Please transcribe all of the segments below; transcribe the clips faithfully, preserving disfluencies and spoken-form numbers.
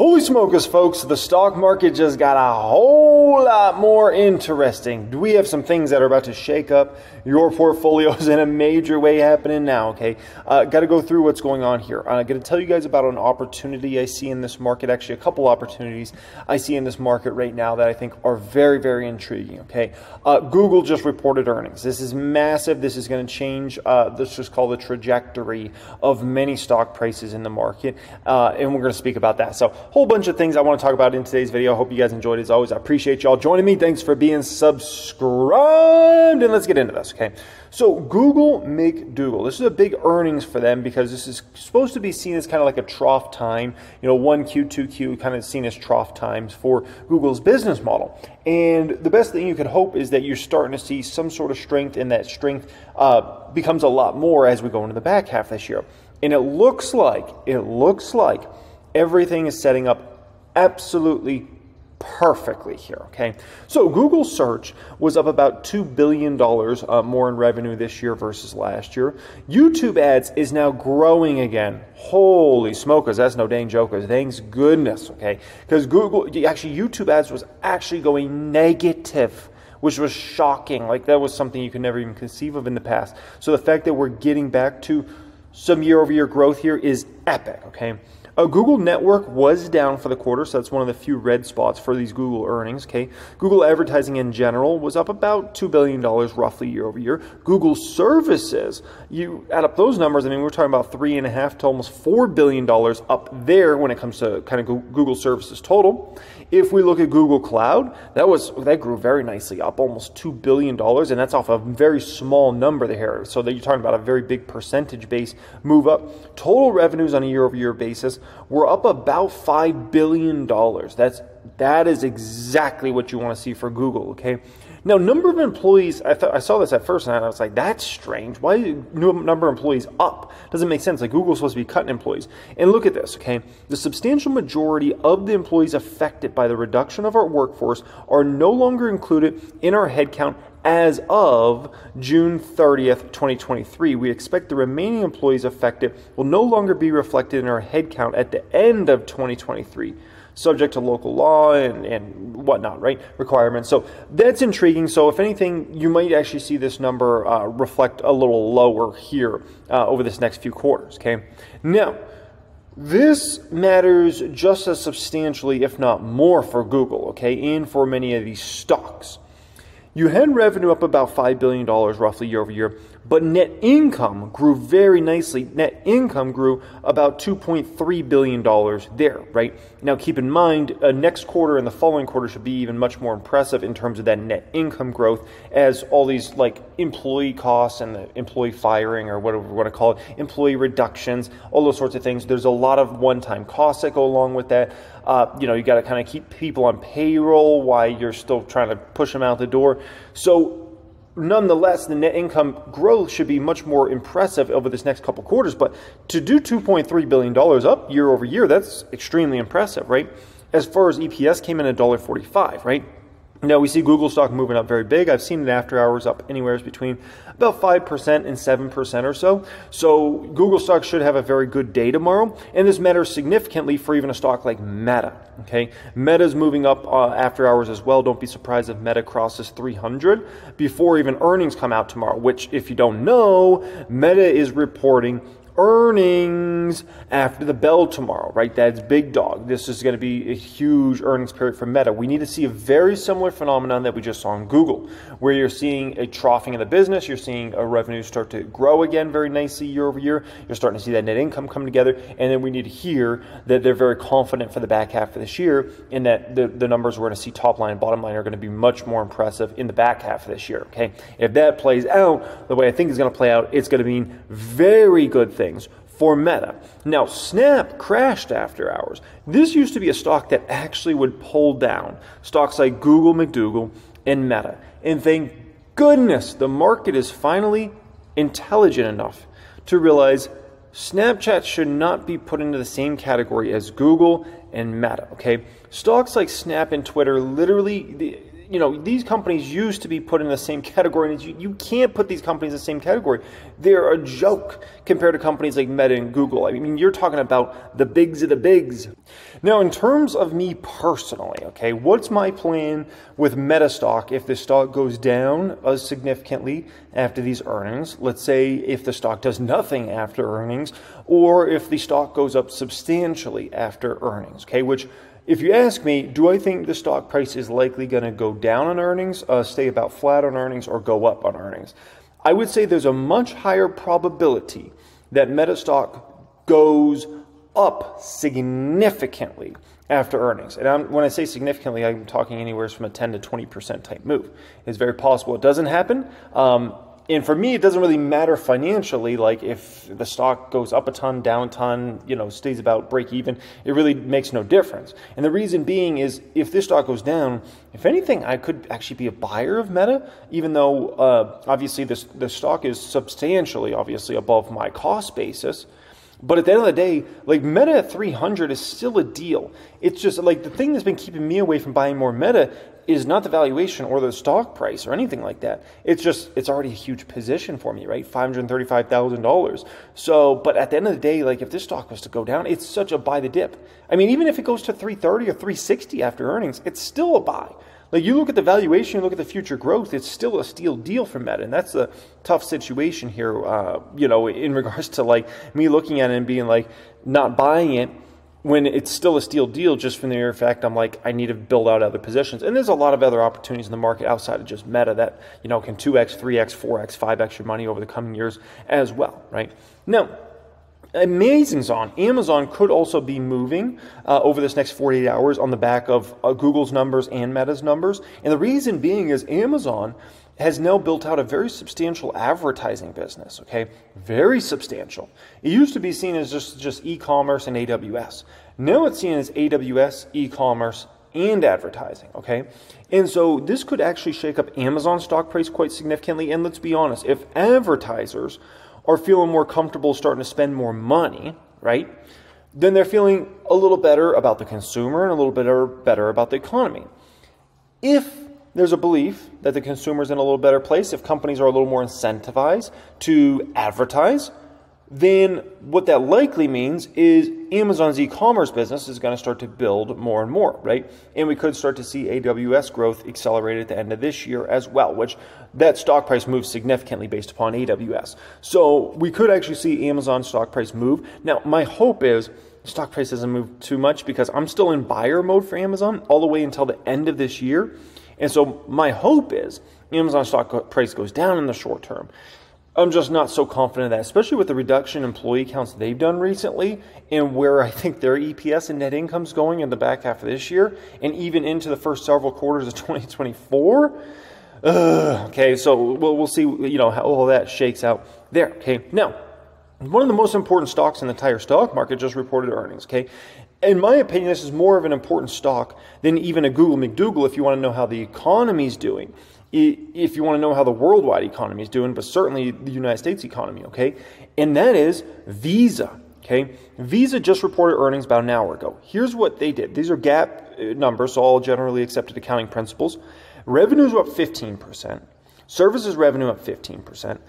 Holy smokers, folks, the stock market just got a whole lot more interesting. We have some things that are about to shake up your portfolios in a major way happening now, okay? Uh, got to go through what's going on here. I'm going to tell you guys about an opportunity I see in this market, actually a couple opportunities I see in this market right now that I think are very, very intriguing, okay? Uh, Google just reported earnings. This is massive. This is going to change, uh, let's just call the trajectory of many stock prices in the market, uh, and we're going to speak about that. So, whole bunch of things I want to talk about in today's video. I hope you guys enjoyed it. As always, I appreciate y'all joining me. Thanks for being subscribed, and let's get into this, okay? So Google McDougal, this is a big earnings for them because this is supposed to be seen as kind of like a trough time, you know, one Q, two Q, kind of seen as trough times for Google's business model. And the best thing you could hope is that you're starting to see some sort of strength, and that strength uh, becomes a lot more as we go into the back half this year. And it looks like, it looks like everything is setting up absolutely perfectly here, okay? So Google search was up about two billion dollars uh, more in revenue this year versus last year. YouTube ads is now growing again. Holy smokers, that's no dang jokers. Thanks goodness, okay? Because Google, actually YouTube ads was actually going negative, which was shocking. Like that was something you could never even conceive of in the past. So the fact that we're getting back to some year-over-year growth here is epic, okay? Uh, Google Network was down for the quarter, so that's one of the few red spots for these Google earnings, okay? Google Advertising in general was up about two billion dollars roughly year over year. Google Services, you add up those numbers, I mean, we're talking about three point five billion dollars to almost four billion dollars up there when it comes to kind of Google Services total. If we look at Google Cloud, that was that grew very nicely, up almost two billion dollars, and that's off a very small number there, so that you're talking about a very big percentage base move up. Total revenues on a year over year basis, we're up about five billion dollars. That's, that is exactly what you want to see for Google, okay? Now, number of employees, I, th I saw this at first, and I was like, that's strange. Why is number of employees up? Doesn't make sense. Like, Google's supposed to be cutting employees. And look at this, okay? The substantial majority of the employees affected by the reduction of our workforce are no longer included in our headcount as of June thirtieth, twenty twenty-three. We expect the remaining employees affected will no longer be reflected in our headcount at the end of twenty twenty-three. Subject to local law and, and whatnot, right? Requirements. So that's intriguing. So if anything, you might actually see this number uh, reflect a little lower here uh, over this next few quarters, okay? Now, this matters just as substantially, if not more, for Google, okay? And for many of these stocks. You had revenue up about five billion dollars roughly year over year, but net income grew very nicely. Net income grew about two point three billion dollars there, right? Now keep in mind, uh, next quarter and the following quarter should be even much more impressive in terms of that net income growth, as all these like employee costs and the employee firing, or whatever we want to call it, employee reductions, all those sorts of things. There's a lot of one-time costs that go along with that. Uh, you know, you got to kind of keep people on payroll while you're still trying to push them out the door. So nonetheless, the net income growth should be much more impressive over this next couple quarters, but to do two point three billion dollars up year over year, that's extremely impressive, right? As far as E P S, came in at one dollar forty-five, right? Now, we see Google stock moving up very big. I've seen it after hours up anywhere between about five percent and seven percent or so. So Google stock should have a very good day tomorrow. And this matters significantly for even a stock like Meta, okay? Meta's moving up uh, after hours as well. Don't be surprised if Meta crosses three hundred before even earnings come out tomorrow, which, if you don't know, Meta is reporting earnings after the bell tomorrow, right? That's big dog. This is going to be a huge earnings period for Meta. We need to see a very similar phenomenon that we just saw on Google, where you're seeing a troughing of the business, you're seeing a revenue start to grow again very nicely year over year, you're starting to see that net income come together, and then we need to hear that they're very confident for the back half of this year, and that the, the numbers we're going to see top line and bottom line are going to be much more impressive in the back half of this year, okay? If that plays out the way I think it's going to play out, it's going to mean very good things for Meta. Now, Snap crashed after hours. This used to be a stock that actually would pull down stocks like Google, McDougal, and Meta. And thank goodness the market is finally intelligent enough to realize Snapchat should not be put into the same category as Google and Meta, okay? Stocks like Snap and Twitter literally, you know, these companies used to be put in the same category, and you, you can't put these companies in the same category. They're a joke compared to companies like Meta and Google. I mean, you're talking about the bigs of the bigs. Now, in terms of me personally, okay, what's my plan with Meta stock if the stock goes down as significantly after these earnings? Let's say if the stock does nothing after earnings, or if the stock goes up substantially after earnings, okay, which, if you ask me, do I think the stock price is likely going to go down on earnings, uh, stay about flat on earnings, or go up on earnings? I would say there's a much higher probability that Meta stock goes up significantly after earnings. And I'm, when I say significantly, I'm talking anywhere from a ten to twenty percent type move. It's very possible it doesn't happen. Um, And for me, it doesn't really matter financially, like if the stock goes up a ton, down a ton, you know, stays about break even, it really makes no difference. And the reason being is if this stock goes down, if anything, I could actually be a buyer of Meta, even though uh, obviously this, the stock is substantially, obviously, above my cost basis. But at the end of the day, like Meta at three hundred is still a deal. It's just like the thing that's been keeping me away from buying more Meta is not the valuation or the stock price or anything like that. It's just, it's already a huge position for me, right? five hundred thirty-five thousand dollars. So, but at the end of the day, like if this stock was to go down, it's such a buy the dip. I mean, even if it goes to three thirty or three sixty after earnings, it's still a buy. Like you look at the valuation, you look at the future growth, it's still a steal deal for Meta. And that's a tough situation here, uh, you know, in regards to like me looking at it and being like not buying it when it's still a steal deal just from the mere fact I'm like, I need to build out other positions. And there's a lot of other opportunities in the market outside of just Meta that, you know, can two X, three X, four X, five X your money over the coming years as well, right? Now, Amazon, Amazon could also be moving uh, over this next forty-eight hours on the back of uh, Google's numbers and Meta's numbers. And the reason being is Amazon has now built out a very substantial advertising business, okay? Very substantial. It used to be seen as just, just e-commerce and A W S. Now it's seen as A W S, e-commerce, and advertising, okay? And so this could actually shake up Amazon's stock price quite significantly. And let's be honest, if advertisers are feeling more comfortable starting to spend more money, right, then they're feeling a little better about the consumer and a little better, better about the economy. If there's a belief that the consumer's in a little better place, if companies are a little more incentivized to advertise, then what that likely means is Amazon's e-commerce business is going to start to build more and more, right? And we could start to see A W S growth accelerate at the end of this year as well, which that stock price moves significantly based upon A W S. So we could actually see Amazon stock price move. Now, my hope is stock price doesn't move too much because I'm still in buyer mode for Amazon all the way until the end of this year. And so my hope is Amazon stock price goes down in the short term. I'm just not so confident of that, especially with the reduction in employee counts they've done recently and where I think their E P S and net income's going in the back half of this year and even into the first several quarters of twenty twenty-four. Ugh, okay, so we'll, we'll see, you know, how all that shakes out there. Okay, now, one of the most important stocks in the entire stock market just reported earnings, okay? In my opinion, this is more of an important stock than even a Google McDougal if you want to know how the economy's doing, if you want to know how the worldwide economy is doing, but certainly the United States economy, okay? And that is Visa, okay? Visa just reported earnings about an hour ago. Here's what they did. These are GAAP numbers, so all generally accepted accounting principles. Revenues were up fifteen percent. Services revenue up fifteen percent.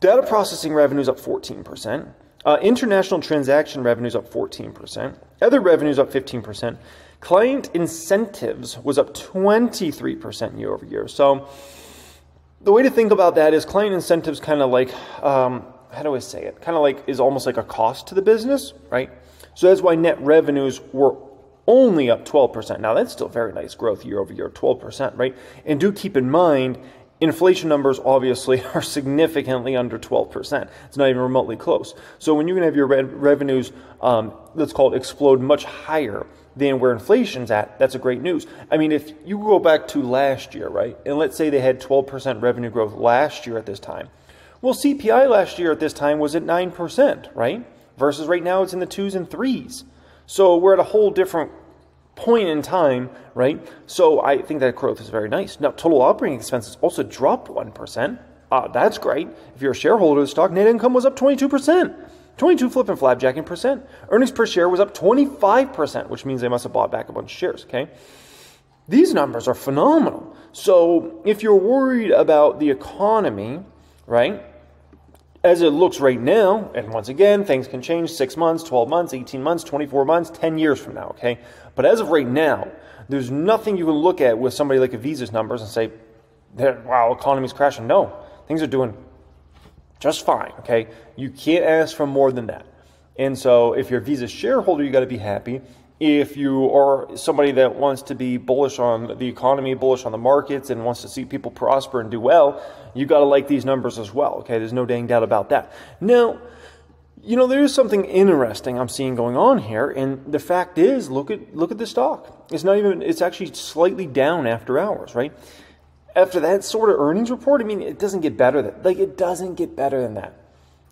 Data processing revenues up fourteen percent. Uh, international transaction revenues up fourteen percent. Other revenues up fifteen percent. Client incentives was up twenty-three percent year over year. So the way to think about that is client incentives kind of like, um, how do I say it? Kind of like is almost like a cost to the business, right? So that's why net revenues were only up twelve percent. Now that's still very nice growth year over year, twelve percent, right? And do keep in mind, inflation numbers obviously are significantly under twelve percent. It's not even remotely close. So when you're going to have your re revenues, um, let's call it explode much higher than where inflation's at, that's a great news. I mean, if you go back to last year, right, and let's say they had twelve percent revenue growth last year at this time. Well, C P I last year at this time was at nine percent, right? Versus right now it's in the twos and threes. So we're at a whole different point in time, right? So I think that growth is very nice. Now, total operating expenses also dropped one percent. Uh, that's great. If you're a shareholder of the stock, net income was up twenty-two percent. twenty-two flipping flapjacking percent. Earnings per share was up twenty-five percent, which means they must have bought back a bunch of shares, okay? These numbers are phenomenal. So if you're worried about the economy, right, as it looks right now, and once again, things can change six months, twelve months, eighteen months, twenty-four months, ten years from now, okay? But as of right now, there's nothing you can look at with somebody like a Visa's numbers and say, wow, economy's crashing. No, things are doing just fine, okay? You can't ask for more than that. And so if you're a Visa shareholder, you got to be happy. If you are somebody that wants to be bullish on the economy, bullish on the markets, and wants to see people prosper and do well, you got to like these numbers as well, okay? There's no dang doubt about that. Now, you know, there is something interesting I'm seeing going on here, and the fact is, look at look at the stock. It's not even, it's actually slightly down after hours, right? After that sort of earnings report, I mean, it doesn't get better than, like, it doesn't get better than that.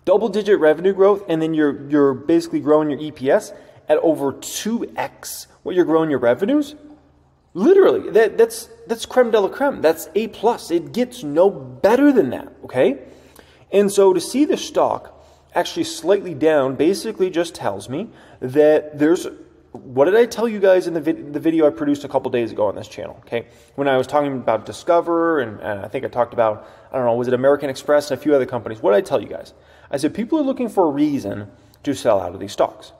Double-digit revenue growth, and then you're you're basically growing your E P S at over two X what you're growing your revenues. Literally, that, that's that's creme de la creme. That's A plus. It gets no better than that, okay? And so to see the stock actually slightly down basically just tells me that there's, what did I tell you guys in the, vid the video I produced a couple days ago on this channel, okay? When I was talking about Discover, and, and I think I talked about, I don't know, was it American Express and a few other companies. What did I tell you guys? I said people are looking for a reason to sell out of these stocks.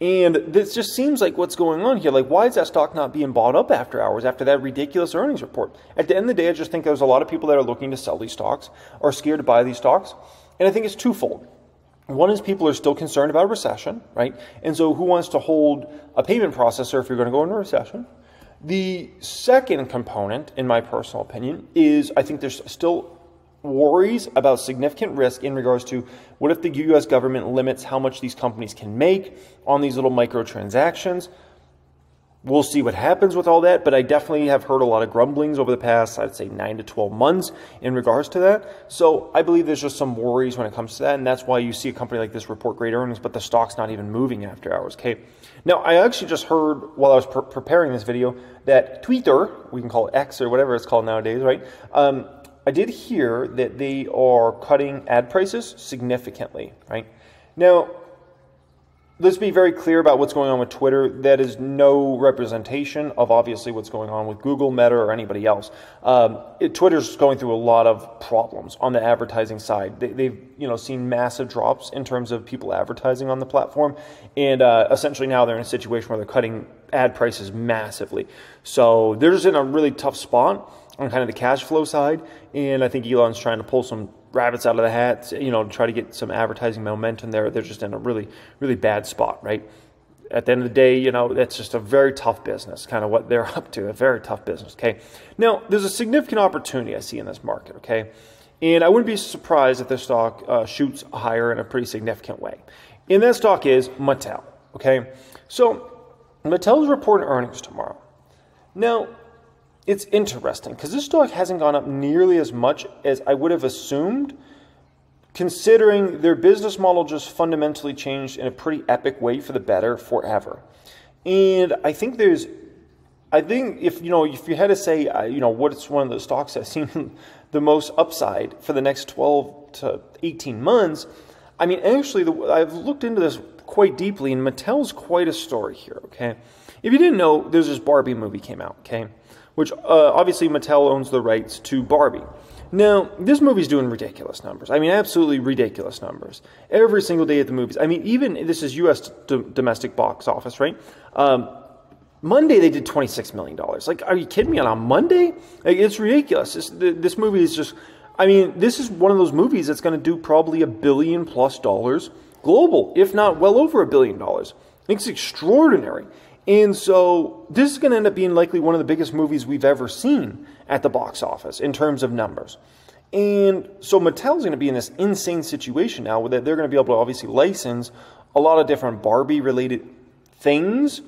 And this just seems like what's going on here. Like, why is that stock not being bought up after hours, after that ridiculous earnings report? At the end of the day, I just think there's a lot of people that are looking to sell these stocks or scared to buy these stocks. And I think it's twofold. One is people are still concerned about recession, right? And so who wants to hold a payment processor if you're going to go into a recession? The second component, in my personal opinion, is I think there's still worries about significant risk in regards to what if the U S government limits how much these companies can make on these little microtransactions. We'll see what happens with all that, but I definitely have heard a lot of grumblings over the past, I'd say, nine to twelve months in regards to that. So I believe there's just some worries when it comes to that, and that's why you see a company like this report great earnings, but the stock's not even moving after hours, okay? Now, I actually just heard while I was pre preparing this video that Twitter, we can call it X or whatever it's called nowadays, right? Um, I did hear that they are cutting ad prices significantly, right? Now, let's be very clear about what's going on with Twitter. That is no representation of, obviously, what's going on with Google, Meta, or anybody else. Um, it, Twitter's going through a lot of problems on the advertising side. They, they've you know, seen massive drops in terms of people advertising on the platform, and uh, essentially now they're in a situation where they're cutting ad prices massively. So they're just in a really tough spot on kind of the cash flow side, and I think Elon's trying to pull some rabbits out of the hat, you know, to try to get some advertising momentum there. They're just in a really, really bad spot, right? At the end of the day, you know, that's just a very tough business, kind of what they're up to, a very tough business, okay? Now, there's a significant opportunity I see in this market, okay? And I wouldn't be surprised if this stock uh, shoots higher in a pretty significant way. And that stock is Mattel, okay? So, Mattel's reporting earnings tomorrow. Now, it's interesting because this stock hasn't gone up nearly as much as I would have assumed, considering their business model just fundamentally changed in a pretty epic way for the better forever. And I think there's, I think if you know, if you had to say, uh, you know, what's one of the stocks that's seen the most upside for the next twelve to eighteen months, I mean, actually, the, I've looked into this quite deeply, and Mattel's quite a story here. Okay, if you didn't know, there's this Barbie movie came out. Okay. Which uh, obviously Mattel owns the rights to Barbie. Now, this movie's doing ridiculous numbers. I mean, absolutely ridiculous numbers. Every single day at the movies. I mean, even, this is U S domestic box office, right? Um, Monday, they did twenty-six million dollars. Like, are you kidding me? On a Monday? Like, it's ridiculous. This, this movie is just, I mean, this is one of those movies that's going to do probably a billion plus dollars global, if not well over a billion dollars. It's extraordinary. And so this is going to end up being likely one of the biggest movies we've ever seen at the box office in terms of numbers. And so Mattel's going to be in this insane situation now where they're going to be able to obviously license a lot of different Barbie-related things.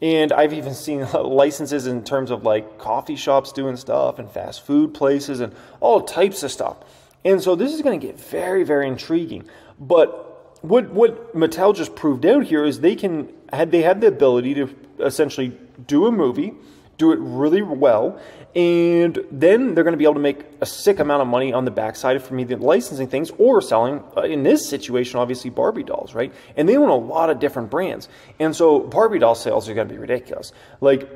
And I've even seen licenses in terms of like coffee shops doing stuff and fast food places and all types of stuff. And so this is going to get very, very intriguing. But What, what Mattel just proved out here is they can, had they had the ability to essentially do a movie, do it really well, and then they're going to be able to make a sick amount of money on the backside from either licensing things or selling, uh, in this situation, obviously, Barbie dolls, right? And they own a lot of different brands. And so Barbie doll sales are going to be ridiculous. Like,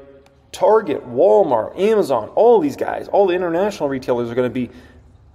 Target, Walmart, Amazon, all these guys, all the international retailers are going to be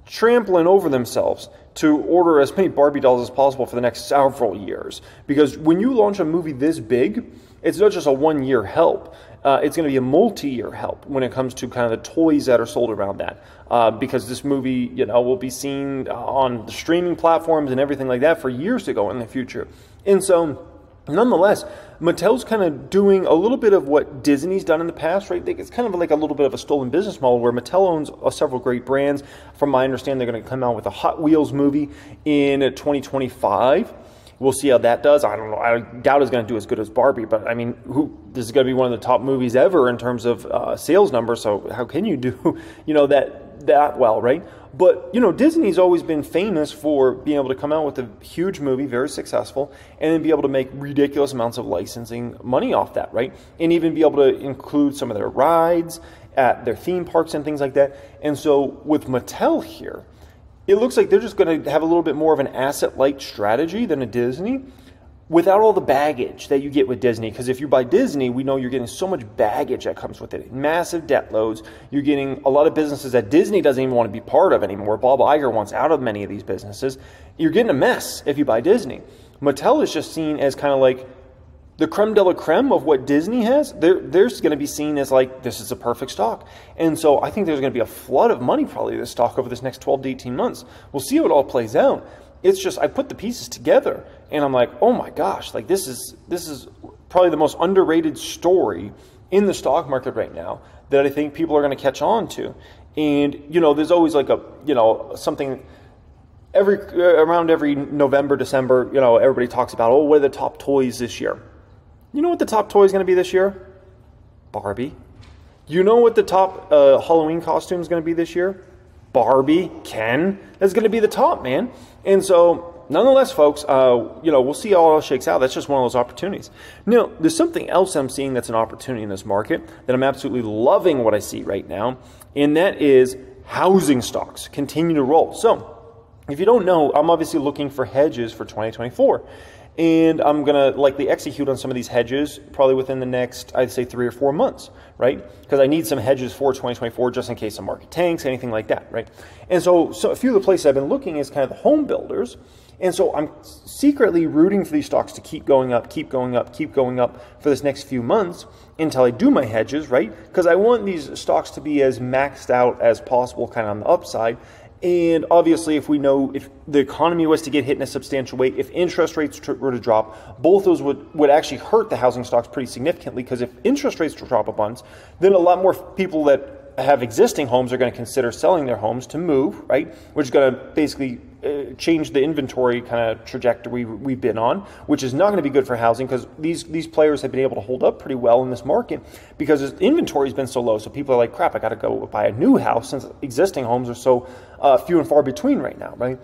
trampling over themselves to order as many Barbie dolls as possible for the next several years. Because when you launch a movie this big, it's not just a one-year help. Uh, it's going to be a multi-year help when it comes to kind of the toys that are sold around that. Uh, because this movie, you know, will be seen on the streaming platforms and everything like that for years to go in the future. And so, nonetheless, Mattel's kind of doing a little bit of what Disney's done in the past, right? It's kind of like a little bit of a stolen business model where Mattel owns several great brands. From my understanding, they're going to come out with a Hot Wheels movie in twenty twenty-five. We'll see how that does. I don't know. I doubt it's going to do as good as Barbie, but I mean, who, this is going to be one of the top movies ever in terms of uh, sales numbers. So how can you do, you know, that that well, right? But, you know, Disney's always been famous for being able to come out with a huge movie, very successful, and then be able to make ridiculous amounts of licensing money off that, right? And even be able to include some of their rides at their theme parks and things like that. And so with Mattel here, it looks like they're just going to have a little bit more of an asset-light strategy than a Disney without all the baggage that you get with Disney. Because if you buy Disney, we know you're getting so much baggage that comes with it. Massive debt loads. You're getting a lot of businesses that Disney doesn't even want to be part of anymore. Bob Iger wants out of many of these businesses. You're getting a mess if you buy Disney. Mattel is just seen as kind of like the creme de la creme of what Disney has. They're, they're going to be seen as like, this is a perfect stock. And so I think there's going to be a flood of money probably this stock over this next twelve to eighteen months. We'll see how it all plays out. It's just, I put the pieces together and I'm like, oh my gosh, like this is, this is probably the most underrated story in the stock market right now that I think people are going to catch on to. And, you know, there's always like a, you know, something... Every, around every November, December, you know, everybody talks about, oh, what are the top toys this year? You know what the top toy is going to be this year? Barbie. You know what the top uh, Halloween costume is going to be this year? Barbie, Ken. That's going to be the top, man. And so, nonetheless, folks, uh, you know, we'll see how it all shakes out. That's just one of those opportunities. Now, there's something else I'm seeing that's an opportunity in this market that I'm absolutely loving what I see right now, and that is housing stocks continue to roll. So, if you don't know, I'm obviously looking for hedges for twenty twenty-four, and I'm going to likely execute on some of these hedges probably within the next, I'd say, three or four months, right? Because I need some hedges for twenty twenty-four just in case the market tanks, anything like that, right? And so, so a few of the places I've been looking is kind of the home builders, and so I'm secretly rooting for these stocks to keep going up, keep going up, keep going up for this next few months until I do my hedges, right? Because I want these stocks to be as maxed out as possible kind of on the upside. And obviously, if we know if the economy was to get hit in a substantial way, if interest rates were to drop, both those would, would actually hurt the housing stocks pretty significantly, because if interest rates drop a bunch, then a lot more people that have existing homes are going to consider selling their homes to move, right? Which is going to basically uh, change the inventory kind of trajectory we've been on, which is not going to be good for housing, because these, these players have been able to hold up pretty well in this market because inventory has been so low. So people are like, crap, I got to go buy a new house since existing homes are so Uh, few and far between right now, right?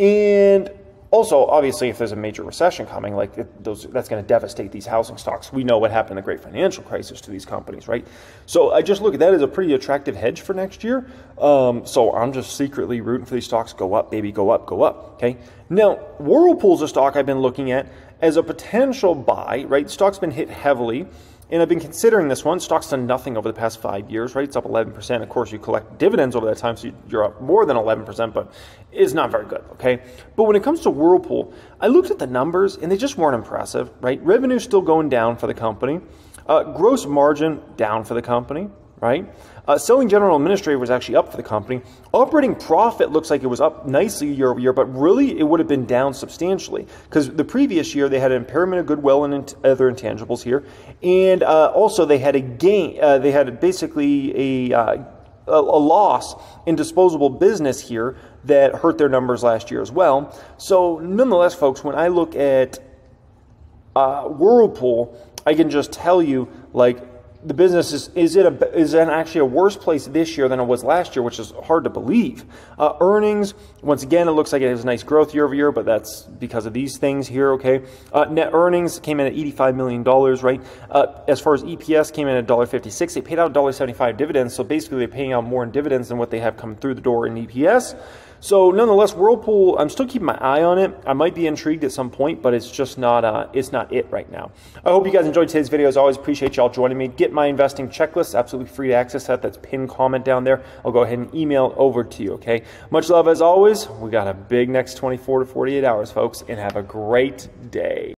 And also, obviously, if there's a major recession coming, like it, those, that's going to devastate these housing stocks. We know what happened in the great financial crisis to these companies, right? So I just look at that as a pretty attractive hedge for next year. Um, so I'm just secretly rooting for these stocks. Go up, baby, go up, go up, okay? Now, Whirlpool's a stock I've been looking at as a potential buy, right? Stock's been hit heavily. And I've been considering this one. Stock's done nothing over the past five years, right? It's up eleven percent. Of course, you collect dividends over that time, so you're up more than eleven percent, but it's not very good, okay? But when it comes to Whirlpool, I looked at the numbers, and they just weren't impressive, right? Revenue's still going down for the company. Uh, gross margin down for the company, right? Uh, selling general administrative was actually up for the company. Operating profit looks like it was up nicely year over year, but really it would have been down substantially because the previous year they had an impairment of goodwill and int other intangibles here, and uh, also they had a gain. Uh, they had basically a, uh, a a loss in disposable business here that hurt their numbers last year as well. So nonetheless, folks, when I look at uh, Whirlpool, I can just tell you like, the business is is it a, is in actually a worse place this year than it was last year, which is hard to believe. Uh, earnings, once again, it looks like it has nice growth year over year, but that's because of these things here, okay? Uh, net earnings came in at eighty-five million dollars, right? Uh, as far as E P S came in at one dollar fifty-six. They paid out one dollar seventy-five dividends, so basically they're paying out more in dividends than what they have come through the door in E P S. So nonetheless, Whirlpool, I'm still keeping my eye on it. I might be intrigued at some point, but it's just not uh, it's not it right now. I hope you guys enjoyed today's video. As always, appreciate y'all joining me. Get my investing checklist, absolutely free to access that. That's pinned comment down there. I'll go ahead and email it over to you, okay? Much love as always. We got a big next twenty-four to forty-eight hours, folks, and have a great day.